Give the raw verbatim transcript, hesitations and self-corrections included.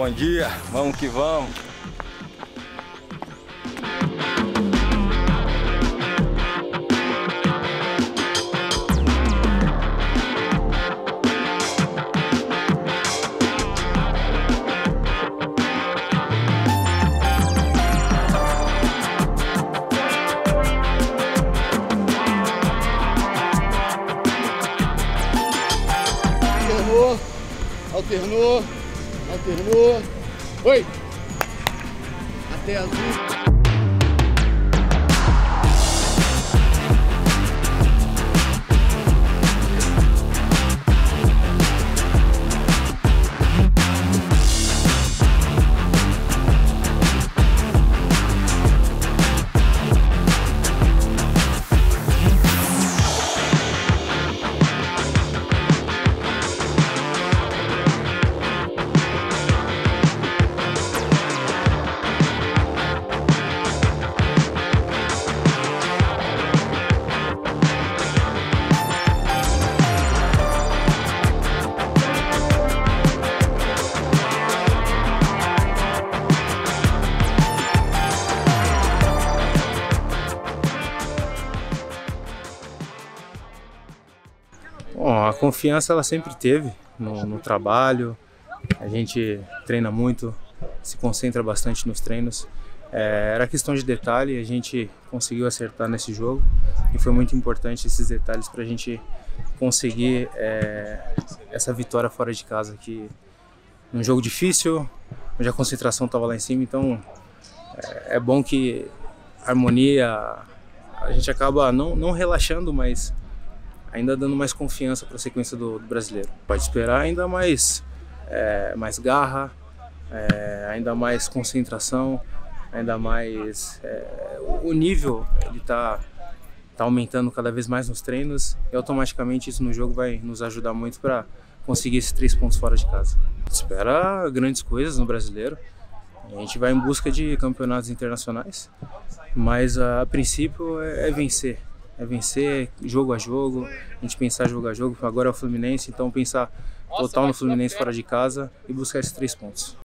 Bom dia, vamos que vamos. Alternou, alternou, alternou. Oi! Até azul. Bom, a confiança ela sempre teve no, no trabalho, a gente treina muito, se concentra bastante nos treinos. É, era questão de detalhe, a gente conseguiu acertar nesse jogo e foi muito importante esses detalhes para a gente conseguir é, essa vitória fora de casa, que num jogo difícil, onde a concentração estava lá em cima, então é, é bom que a harmonia, a gente acaba não, não relaxando, mas ainda dando mais confiança para a sequência do, do brasileiro. Pode esperar ainda mais, é, mais garra, é, ainda mais concentração, ainda mais... É, o nível está tá aumentando cada vez mais nos treinos e automaticamente isso no jogo vai nos ajudar muito para conseguir esses três pontos fora de casa. Espera grandes coisas no brasileiro. A gente vai em busca de campeonatos internacionais, mas a, a princípio é, é vencer. É vencer jogo a jogo, a gente pensar jogo a jogo, agora é o Fluminense, então pensar total no Fluminense fora de casa e buscar esses três pontos.